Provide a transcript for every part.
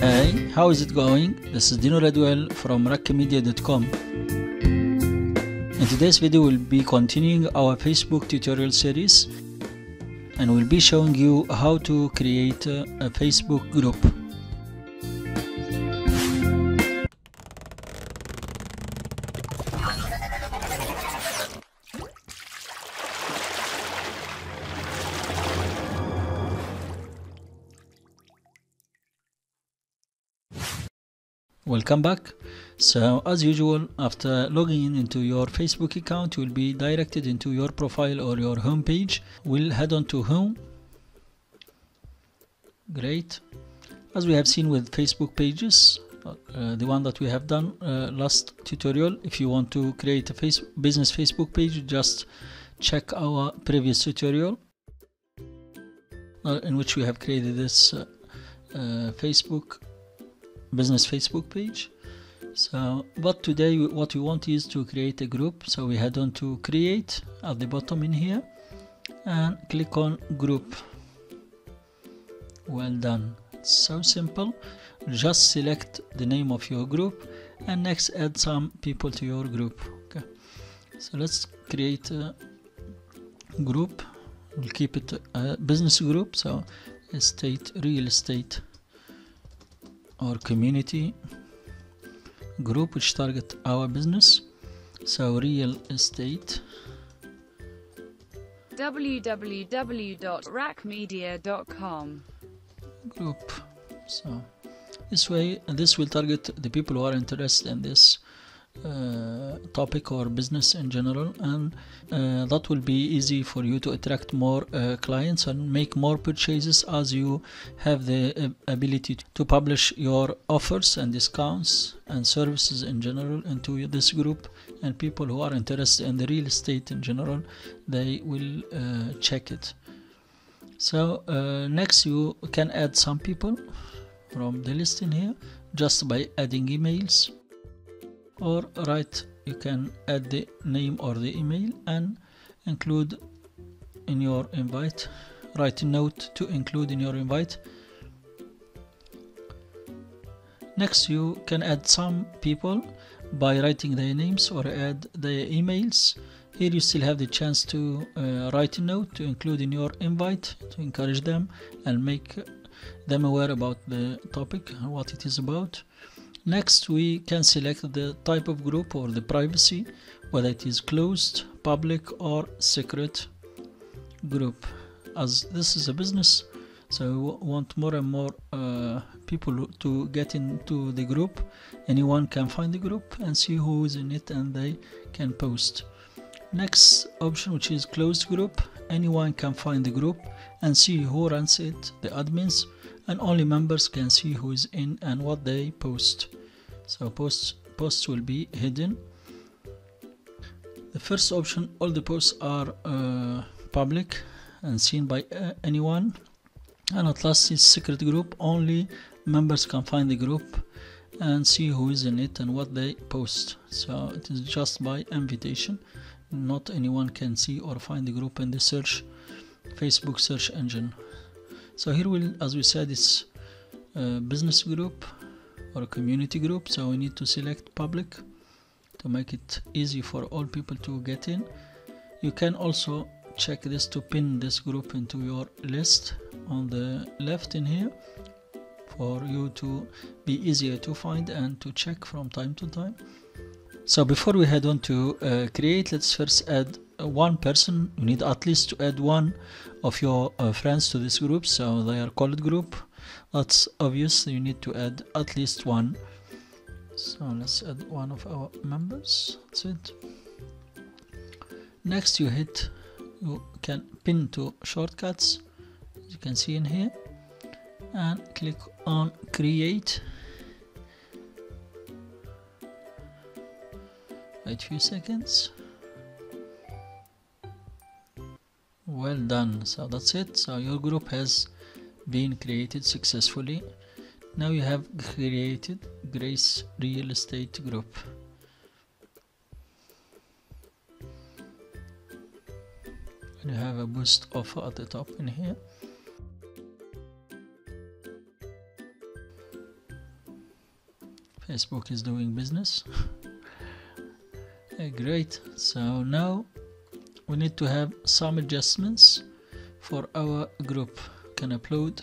Hey, how is it going? This is Dino Radwell from Raqmedia.com. In today's video, we'll be continuing our Facebook tutorial series and we'll be showing you how to create a Facebook group. Welcome back. So as usual, after logging in into your Facebook account, you will be directed into your profile or your home page. We'll head on to home. Great. As we have seen with Facebook pages, the one that we have done last tutorial, if you want to create a business Facebook page, just check our previous tutorial in which we have created this business Facebook page. So but today what we want is to create a group, so we head on to create at the bottom in here and click on group. Well done, so simple. Just select the name of your group and next add some people to your group. Okay, so let's create a group. We'll keep it a business group, so estate, real estate or community group, which target our business. So real estate. www.raqmedia.com group. So this way, this will target the people who are interested in this topic or business in general, and that will be easy for you to attract more clients and make more purchases, as you have the ability to publish your offers and discounts and services in general into this group, and people who are interested in the real estate in general, they will check it. So next you can add some people from the list in here just by adding emails, or right, you can add the name or the email and include in your invite. Write a note to include in your invite. Next you can add some people by writing their names or add their emails. Here you still have the chance to write a note to include in your invite to encourage them and make them aware about the topic and what it is about. Next we can select the type of group or the privacy, whether it is closed, public or secret group. As this is a business, so we want more and more people to get into the group. Anyone can find the group and see who is in it and they can post. Next option, which is closed group, anyone can find the group and see who runs it, the admins, and only members can see who is in and what they post. So posts will be hidden. The first option, all the posts are public and seen by anyone. And at last is secret group, only members can find the group and see who is in it and what they post. So it is just by invitation, not anyone can see or find the group in the search, Facebook search engine. So here we'll, as we said, it's a business group or a community group, so we need to select public to make it easy for all people to get in. You can also check this to pin this group into your list on the left in here, for you to be easier to find and to check from time to time. So before we head on to create, let's first add one person. You need at least to add one of your friends to this group, so they are called group. That's obvious, you need to add at least one. So let's add one of our members. That's it. Next you can pin to shortcuts, as you can see in here, and click on create. Wait a few seconds. Well done. So that's it. So your group has been created successfully. Now you have created Grace Real Estate Group. you have a boost offer at the top in here. Facebook is doing business. Great, so now we need to have some adjustments for our group. Can upload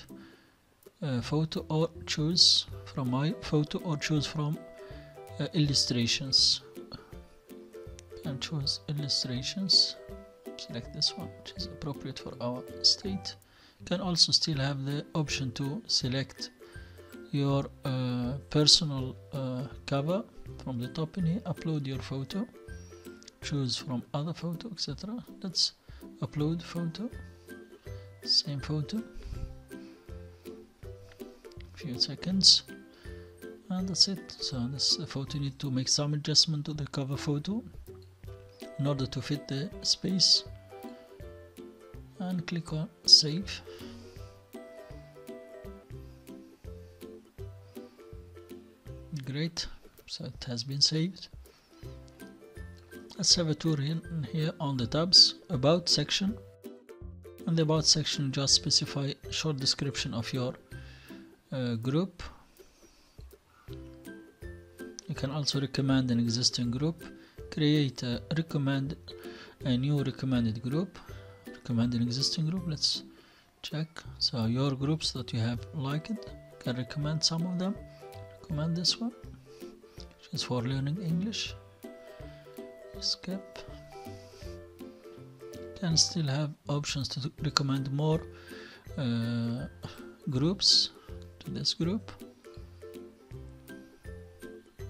a photo or choose from my photo or choose from illustrations. And choose illustrations, select this one which is appropriate for our state. Can also still have the option to select your personal cover from the top in here, upload your photo, choose from other photo, etc. Let's upload photo, same photo, few seconds, and that's it. So this photo, need to make some adjustment to the cover photo in order to fit the space, and click on save. Great, so it has been saved. Let's have a tour in here on the tabs, about section. In the about section, just specify a short description of your group. You can also recommend an existing group, create a new recommended group, recommend an existing group. Let's check, so your groups that you have liked, can recommend some of them. Recommend this one, which is for learning English. Skip. Can still have options to recommend more groups to this group.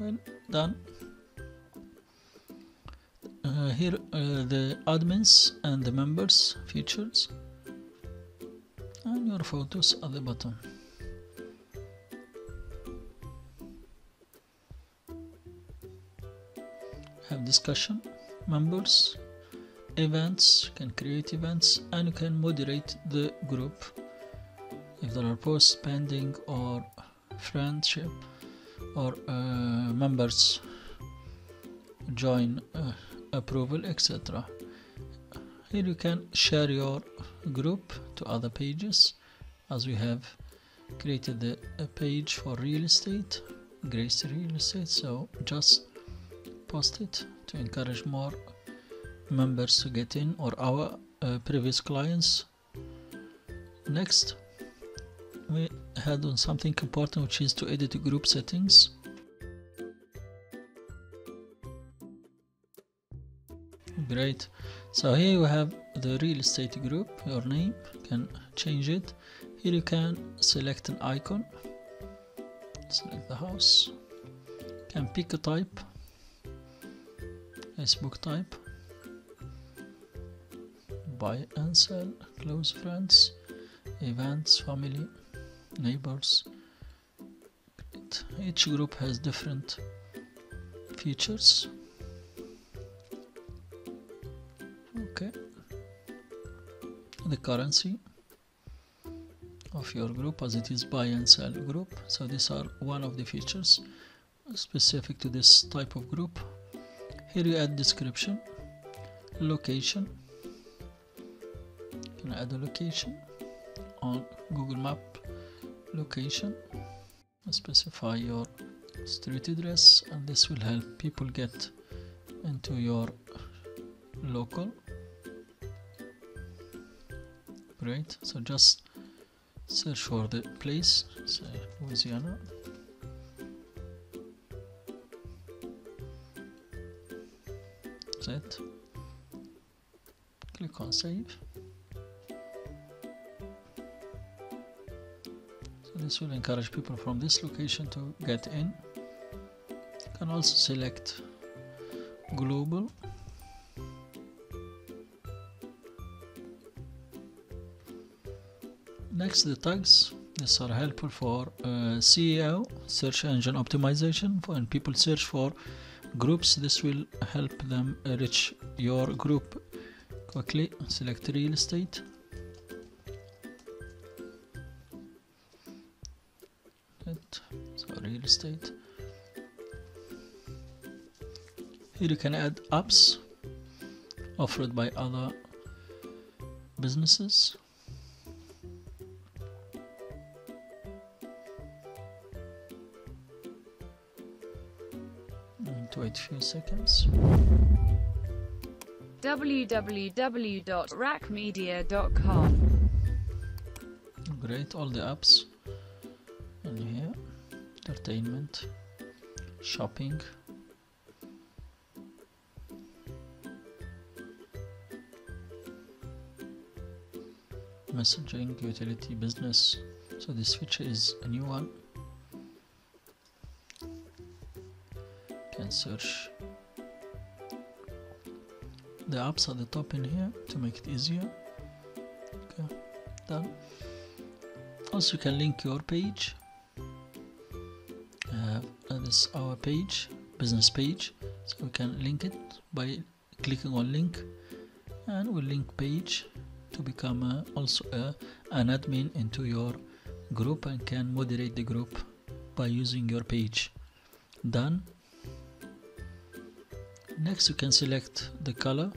Well done. Here the admins and the members features, and your photos at the bottom. Have discussion, members, events, you can create events, and you can moderate the group if there are posts pending or friendship or members join approval, etc. Here you can share your group to other pages, as we have created a page for real estate, Grace Real Estate, so just post it to encourage more members to get in, or our previous clients. Next, we had on something important, which is to edit group settings. Great, so here you have the real estate group, your name, you can change it. Here you can select an icon, select the house, you can pick a type, Facebook type, buy and sell, close friends, events, family, neighbors. Each group has different features. Okay, the currency of your group, as it is buy and sell group, so these are one of the features specific to this type of group. Here you add description, location, you can add a location on Google Map location, specify your street address, and this will help people get into your local. Great, so just search for the place, say Louisiana. It. Click on save. So this will encourage people from this location to get in. You can also select global, next the tags. These are helpful for SEO, search engine optimization, when people search for groups. This will help them reach your group quickly. Select real estate, so real estate. Here you can add apps offered by other businesses. Need to wait a few seconds. www.raqmedia.com. Great, all the apps in here. Entertainment, shopping, messaging, utility, business. So this feature is a new one. Can search the apps at the top in here to make it easier. Okay, done. Also you can link your page. This is our page, business page, so we can link it by clicking on link, and we'll link page to become also an admin into your group and can moderate the group by using your page. Done. Next you can select the color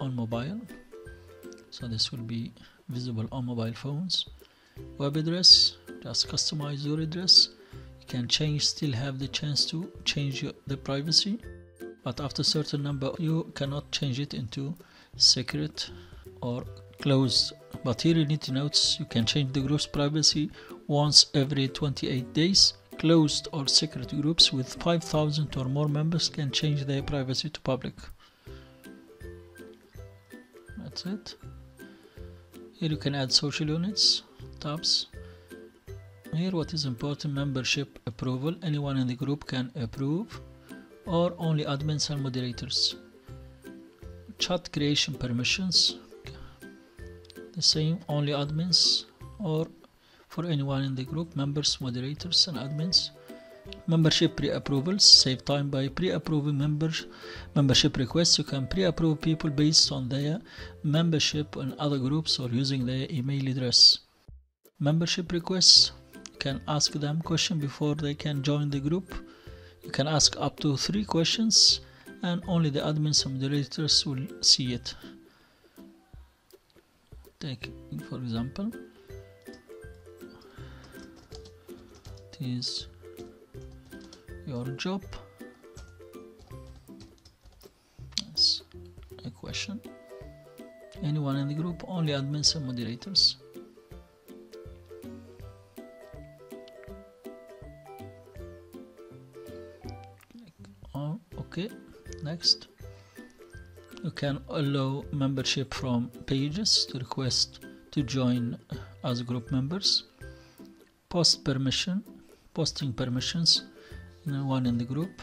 on mobile, so this will be visible on mobile phones. Web address, just customize your address. You can change, still have the chance to change the privacy, but after a certain number you cannot change it into secret or closed. But here you need to notice you can change the group's privacy once every 28 days. Closed or secret groups with 5,000 or more members can change their privacy to public. That's it. Here you can add social units, tabs. Here what is important, membership approval. Anyone in the group can approve, or only admins and moderators. Chat creation permissions, the same, only admins or for anyone in the group, members, moderators and admins. Membership pre-approvals, save time by pre-approving membership requests. You can pre-approve people based on their membership in other groups or using their email address. Membership requests, you can ask them questions before they can join the group. You can ask up to 3 questions and only the admins and moderators will see it. Take for example, it is your job. That's a question. Anyone in the group, only admins and moderators. Okay, next you can allow membership from pages to request to join as group members. Post permission, posting permissions, anyone in the group,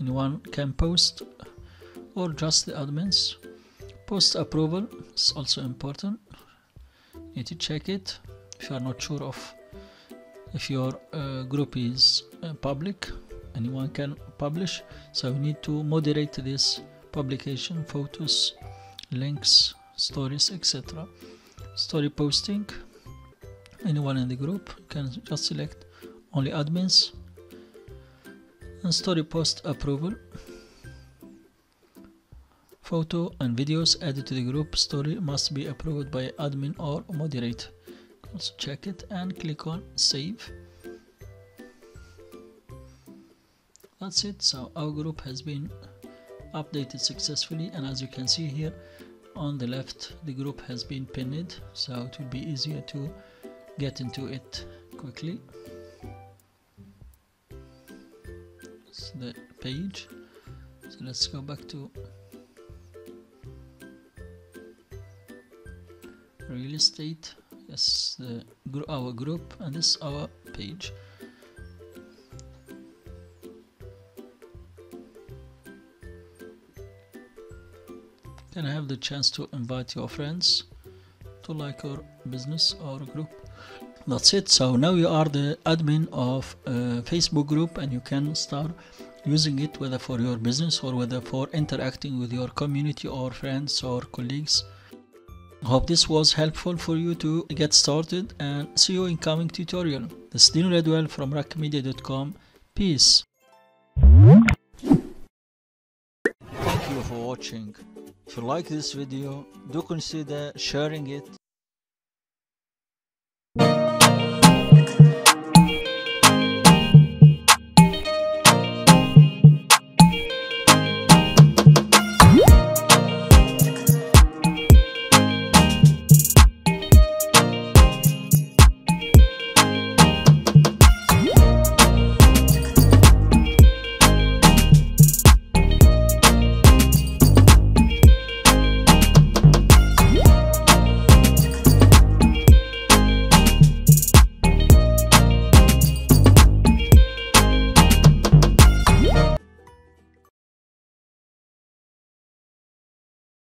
anyone can post or just the admins. Post approval is also important, you need to check it if you are not sure of if your group is public. Anyone can publish, so you need to moderate this publication, photos, links, stories, etc. Story posting, anyone in the group, can just select only admins. And story post approval, photo and videos added to the group story must be approved by admin or moderator. Also check it and click on save. That's it. So our group has been updated successfully, and as you can see here on the left, the group has been pinned, so it will be easier to get into it quickly. It's the page, so let's go back to real estate. Yes, our group, and this is our page. Then I have the chance to invite your friends to like your business or group. That's it. So now you are the admin of a Facebook group, and you can start using it whether for your business or whether for interacting with your community or friends or colleagues. Hope this was helpful for you to get started, and see you in coming tutorial. This is Dino Radwell from Raqmedia.com. Peace. you for watching. If you like this video, do consider sharing it